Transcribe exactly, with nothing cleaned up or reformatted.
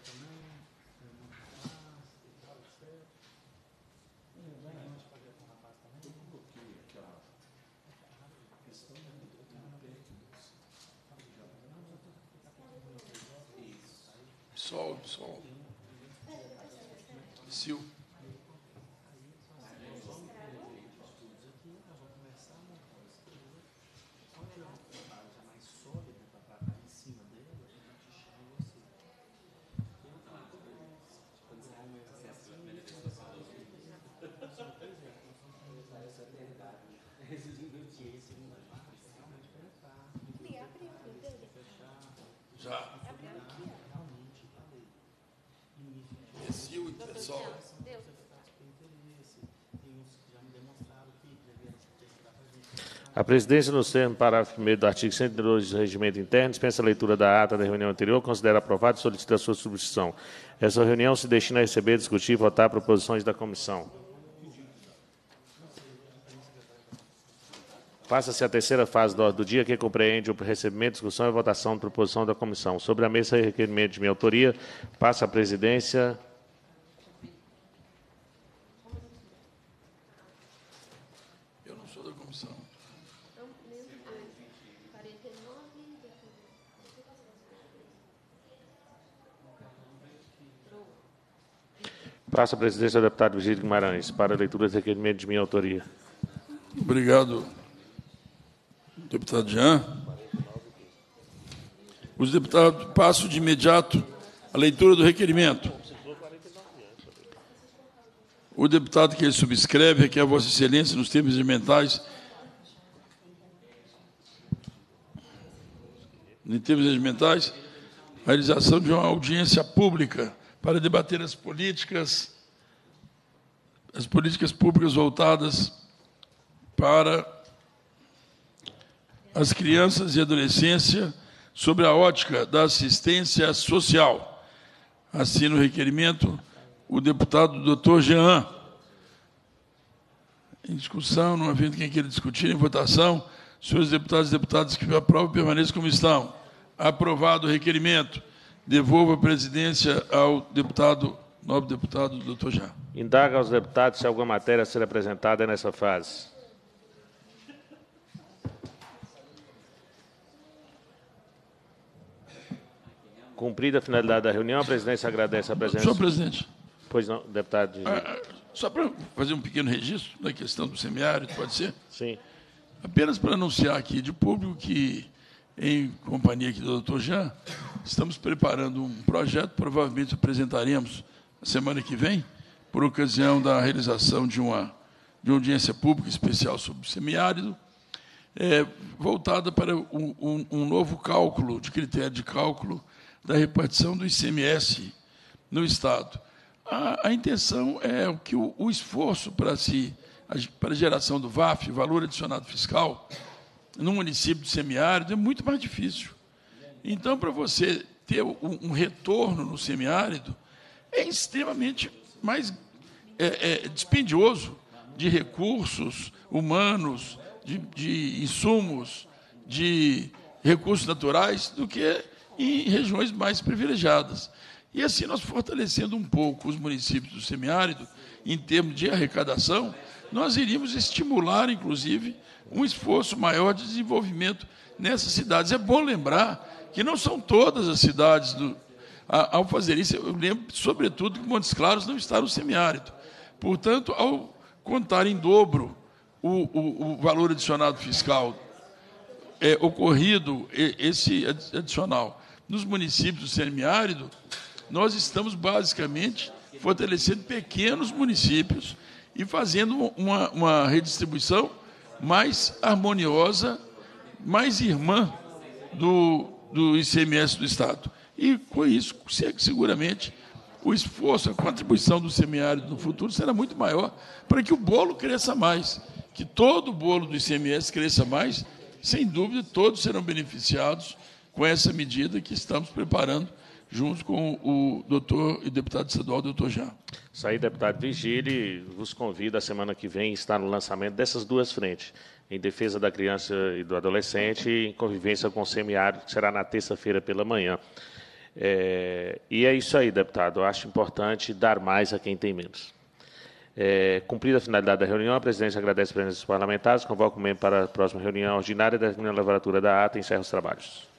também. Eu coloquei aquela questão de técnicos. Sol, sol. Sil. Já. Esse o pessoal. A presidência, nos termos do parágrafo primeiro do artigo cento e dois do Regimento Interno, dispensa a leitura da ata da reunião anterior, considera aprovada e solicita a sua substituição. Essa reunião se destina a receber, discutir e votar proposições da comissão. Passa-se a terceira fase da ordem do dia, que compreende o recebimento, discussão e votação de proposição da comissão. Sobre a mesa de requerimento de minha autoria, passa a presidência. Eu não sou da comissão. Passa a presidência do deputado Virgílio Guimarães, para a leitura do requerimento de minha autoria. Obrigado. Deputado Jean, os deputados passam de imediato a leitura do requerimento. O deputado que ele subscreve requer a Vossa Excelência, nos termos regimentais, nos termos regimentais, a realização de uma audiência pública para debater as políticas, as políticas públicas voltadas para as crianças e adolescência sobre a ótica da assistência social. Assina o requerimento o deputado doutor Jean. Em discussão, não havendo quem queira discutir, em votação, senhores deputados e deputadas que aprovam, permaneçam como estão. Aprovado o requerimento. Devolvo a presidência ao deputado, nobre deputado doutor Jean. Indaga aos deputados se alguma matéria a ser apresentada nessa fase. Cumprida a finalidade da reunião, a presidência agradece a presença. Senhor presidente. Pois não, deputado. De... Ah, só para fazer um pequeno registro da questão do semiárido, pode ser? Sim. Apenas para anunciar aqui de público que, em companhia aqui do doutor Jean, estamos preparando um projeto, provavelmente apresentaremos na semana que vem, por ocasião da realização de uma, de uma audiência pública especial sobre o semiárido, é, voltada para um, um, um novo cálculo, de critério de cálculo, da repartição do I C M S no Estado. A, a intenção é que o, o esforço para, si, a, para a geração do V A F, valor adicionado fiscal, no município de semiárido, é muito mais difícil. Então, para você ter um, um retorno no semiárido, é extremamente mais é, é, dispendioso de recursos humanos, de, de insumos, de recursos naturais, do que em regiões mais privilegiadas. E assim nós fortalecendo um pouco os municípios do semiárido, em termos de arrecadação, nós iríamos estimular, inclusive, um esforço maior de desenvolvimento nessas cidades. É bom lembrar que não são todas as cidades, do, a, ao fazer isso, eu lembro, sobretudo, que Montes Claros não está no semiárido. Portanto, ao contar em dobro o, o, o valor adicionado fiscal é, ocorrido, esse adicional, nos municípios do semiárido, nós estamos basicamente fortalecendo pequenos municípios e fazendo uma, uma redistribuição mais harmoniosa, mais irmã do, do I C M S do Estado. E, com isso, seguramente, o esforço, a contribuição do semiárido no futuro será muito maior para que o bolo cresça mais, que todo o bolo do I C M S cresça mais, sem dúvida, todos serão beneficiados com essa medida que estamos preparando, junto com o doutor e deputado estadual, doutor Jean. Isso aí, deputado Virgílio, vos convido a semana que vem a estar no lançamento dessas duas frentes, em defesa da criança e do adolescente, em convivência com o semiárido, que será na terça-feira pela manhã. É, e é isso aí, deputado. Eu acho importante dar mais a quem tem menos. É, cumprida a finalidade da reunião, a presidência agradece a presença dos parlamentares, convoca o membro para a próxima reunião ordinária da legislatura da ata e encerra os trabalhos.